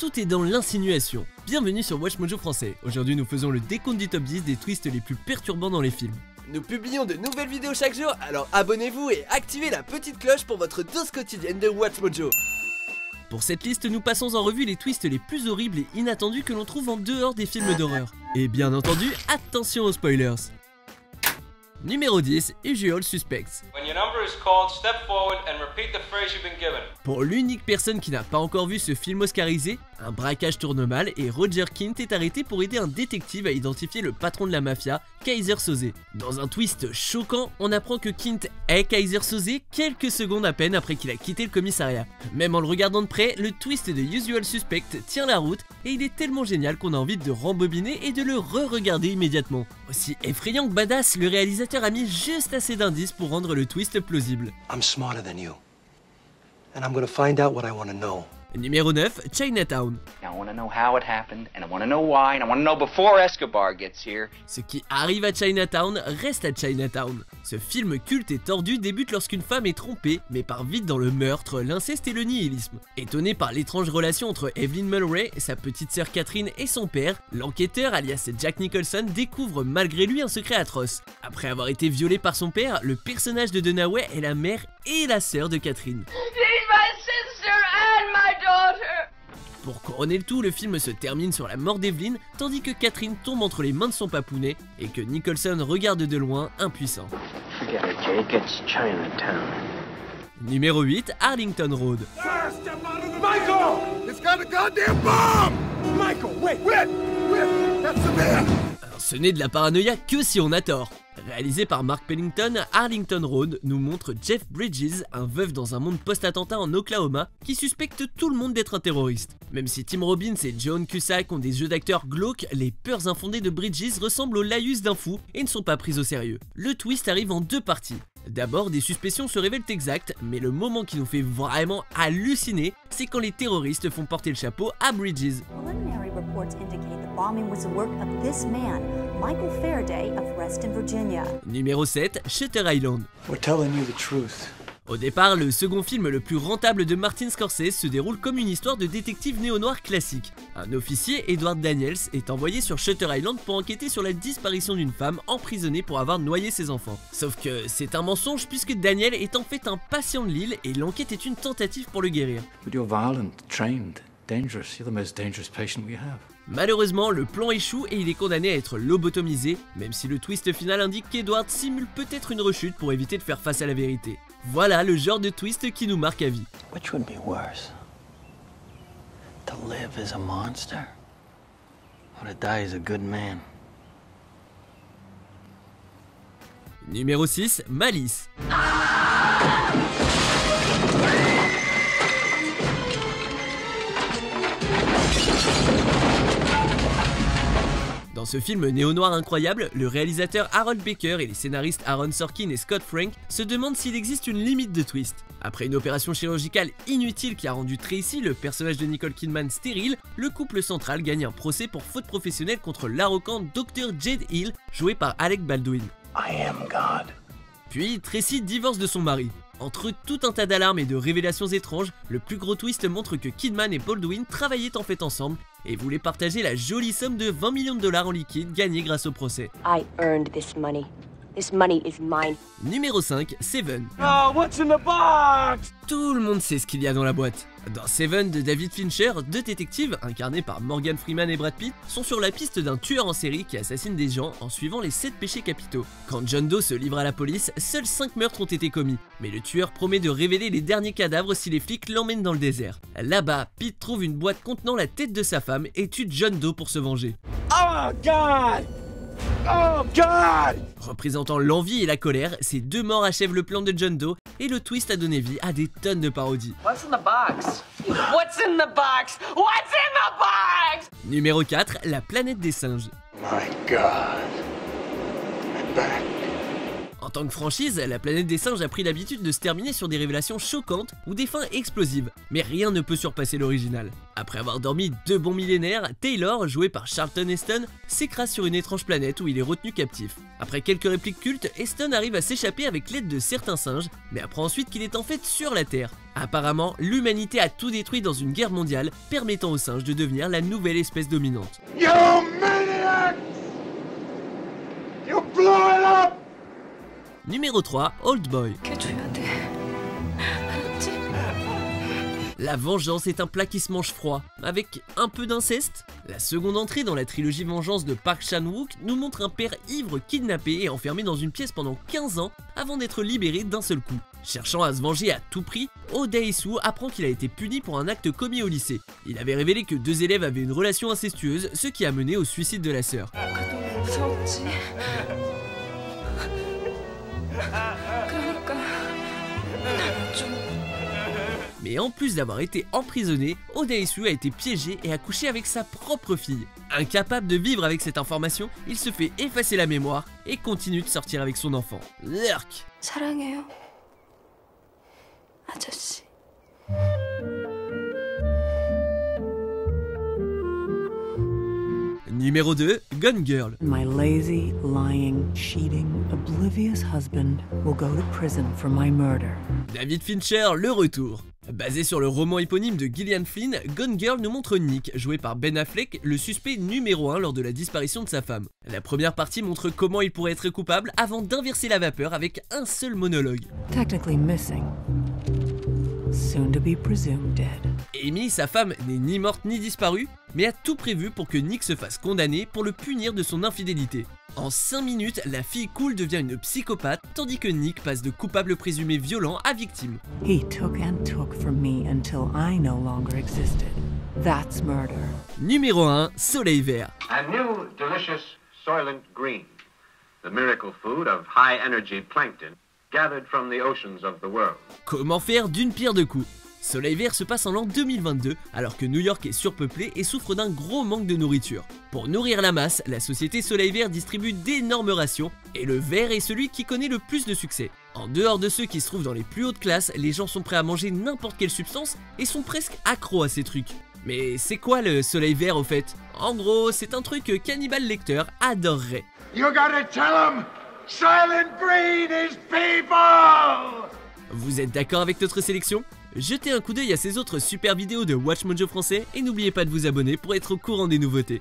tout est dans l'insinuation. Bienvenue sur WatchMojo Français. Aujourd'hui, nous faisons le décompte du top 10 des twists les plus perturbants dans les films. Nous publions de nouvelles vidéos chaque jour, alors abonnez-vous et activez la petite cloche pour votre dose quotidienne de WatchMojo. Pour cette liste, nous passons en revue les twists les plus horribles et inattendus que l'on trouve en dehors des films d'horreur. Et bien entendu, attention aux spoilers. Numéro 10, Usual Suspects. Pour l'unique personne qui n'a pas encore vu ce film oscarisé, un braquage tourne mal et Roger Kint est arrêté pour aider un détective à identifier le patron de la mafia, Keyser Söze. Dans un twist choquant, on apprend que Kint est Keyser Söze quelques secondes à peine après qu'il a quitté le commissariat. Même en le regardant de près, le twist de Usual Suspect tient la route et il est tellement génial qu'on a envie de rembobiner et de le re-regarder immédiatement. Aussi effrayant que badass, le réalisateur a mis juste assez d'indices pour rendre le twist plausible. I'm smarter than you. And I'm gonna find out what I wanna know. Numéro 9, Chinatown. Ce qui arrive à Chinatown reste à Chinatown. Ce film culte et tordu débute lorsqu'une femme est trompée, mais part vite dans le meurtre, l'inceste et le nihilisme. Étonné par l'étrange relation entre Evelyn Mulray, sa petite sœur Catherine et son père, l'enquêteur alias Jack Nicholson découvre malgré lui un secret atroce. Après avoir été violé par son père, le personnage de Dunaway est la mère et la sœur de Catherine. Pour couronner le tout, le film se termine sur la mort d'Evelyn, tandis que Catherine tombe entre les mains de son papounet et que Nicholson regarde de loin, impuissant. Numéro 8, Arlington Road. Ce n'est de la paranoïa que si on a tort. Réalisé par Mark Pennington, Arlington Road nous montre Jeff Bridges, un veuf dans un monde post-attentat en Oklahoma, qui suspecte tout le monde d'être un terroriste. Même si Tim Robbins et John Cusack ont des jeux d'acteurs glauques, les peurs infondées de Bridges ressemblent au laïus d'un fou et ne sont pas prises au sérieux. Le twist arrive en deux parties. D'abord, des suspicions se révèlent exactes, mais le moment qui nous fait vraiment halluciner, c'est quand les terroristes font porter le chapeau à Bridges. Preliminary reports indicate the bombing was the work of this man, Michael Faraday of Reston, Virginia. Numéro 7, Shutter Island. We're telling you the truth. Au départ, le second film le plus rentable de Martin Scorsese se déroule comme une histoire de détective néo-noir classique. Un officier, Edward Daniels, est envoyé sur Shutter Island pour enquêter sur la disparition d'une femme emprisonnée pour avoir noyé ses enfants. Sauf que c'est un mensonge puisque Daniel est en fait un patient de l'île et l'enquête est une tentative pour le guérir. Malheureusement, le plan échoue et il est condamné à être lobotomisé, même si le twist final indique qu'Edward simule peut-être une rechute pour éviter de faire face à la vérité. Voilà le genre de twist qui nous marque à vie. Which would be worse? To live as a monster or to die as a good man? Numéro 6, Malice. Dans ce film néo-noir incroyable, le réalisateur Harold Becker et les scénaristes Aaron Sorkin et Scott Frank se demandent s'il existe une limite de twist. Après une opération chirurgicale inutile qui a rendu Tracy, le personnage de Nicole Kidman, stérile, le couple central gagne un procès pour faute professionnelle contre l'arrogant Dr Jade Hill, joué par Alec Baldwin. I am God. Puis Tracy divorce de son mari. Entre tout un tas d'alarmes et de révélations étranges, le plus gros twist montre que Kidman et Baldwin travaillaient en fait ensemble et voulaient partager la jolie somme de 20 millions de dollars en liquide gagnée grâce au procès. I earned this money. This money is mine. Numéro 5, Seven. Oh, what's in the box? Tout le monde sait ce qu'il y a dans la boîte. Dans Seven de David Fincher, deux détectives, incarnés par Morgan Freeman et Brad Pitt, sont sur la piste d'un tueur en série qui assassine des gens en suivant les 7 péchés capitaux. Quand John Doe se livre à la police, seuls 5 meurtres ont été commis, mais le tueur promet de révéler les derniers cadavres si les flics l'emmènent dans le désert. Là-bas, Pitt trouve une boîte contenant la tête de sa femme et tue John Doe pour se venger. Oh God! Oh God! Représentant l'envie et la colère, ces deux morts achèvent le plan de John Doe et le twist a donné vie à des tonnes de parodies. What's in the box? What's in the box? What's in the box? Numéro 4, La Planète des Singes. My God. En tant que franchise, La Planète des Singes a pris l'habitude de se terminer sur des révélations choquantes ou des fins explosives, mais rien ne peut surpasser l'original. Après avoir dormi deux bons millénaires, Taylor, joué par Charlton Heston, s'écrase sur une étrange planète où il est retenu captif. Après quelques répliques cultes, Heston arrive à s'échapper avec l'aide de certains singes, mais apprend ensuite qu'il est en fait sur la Terre. Apparemment, l'humanité a tout détruit dans une guerre mondiale, permettant aux singes de devenir la nouvelle espèce dominante. You maniacs! You blew it up! Numéro 3, Old Boy. La vengeance est un plat qui se mange froid, avec un peu d'inceste. La seconde entrée dans la trilogie Vengeance de Park Chan-wook nous montre un père ivre kidnappé et enfermé dans une pièce pendant 15 ans avant d'être libéré d'un seul coup. Cherchant à se venger à tout prix, Oh Dae-soo apprend qu'il a été puni pour un acte commis au lycée. Il avait révélé que deux élèves avaient une relation incestueuse, ce qui a mené au suicide de la sœur. Mais en plus d'avoir été emprisonné, Oh Dae-soo a été piégé et a couché avec sa propre fille. Incapable de vivre avec cette information, il se fait effacer la mémoire et continue de sortir avec son enfant. Lurk. Numéro 2, Gone Girl. My lazy, lying, cheating, oblivious husband will go to prison for my murder. David Fincher, le retour. Basé sur le roman éponyme de Gillian Flynn, Gone Girl nous montre Nick, joué par Ben Affleck, le suspect numéro 1 lors de la disparition de sa femme. La première partie montre comment il pourrait être coupable avant d'inverser la vapeur avec un seul monologue. Technically missing. Soon to be presumed dead. Amy, sa femme, n'est ni morte ni disparue, mais a tout prévu pour que Nick se fasse condamner pour le punir de son infidélité. En 5 minutes, la fille cool devient une psychopathe, tandis que Nick passe de coupable présumé violent à victime. He took and took from me until I no longer existed. That's murder. Numéro 1, Soleil Vert. A new delicious soylent green, the miracle food of high energy plankton gathered from the oceans of the world. Comment faire d'une pierre deux coups? Soleil Vert se passe en l'an 2022, alors que New York est surpeuplée et souffre d'un gros manque de nourriture. Pour nourrir la masse, la société Soleil Vert distribue d'énormes rations, et le vert est celui qui connaît le plus de succès. En dehors de ceux qui se trouvent dans les plus hautes classes, les gens sont prêts à manger n'importe quelle substance et sont presque accros à ces trucs. Mais c'est quoi le Soleil Vert au fait? En gros, c'est un truc que Cannibal Lecter adorerait. You gotta tell them, silent breed is people! Vous êtes d'accord avec notre sélection? Jetez un coup d'œil à ces autres super vidéos de WatchMojo Français et n'oubliez pas de vous abonner pour être au courant des nouveautés.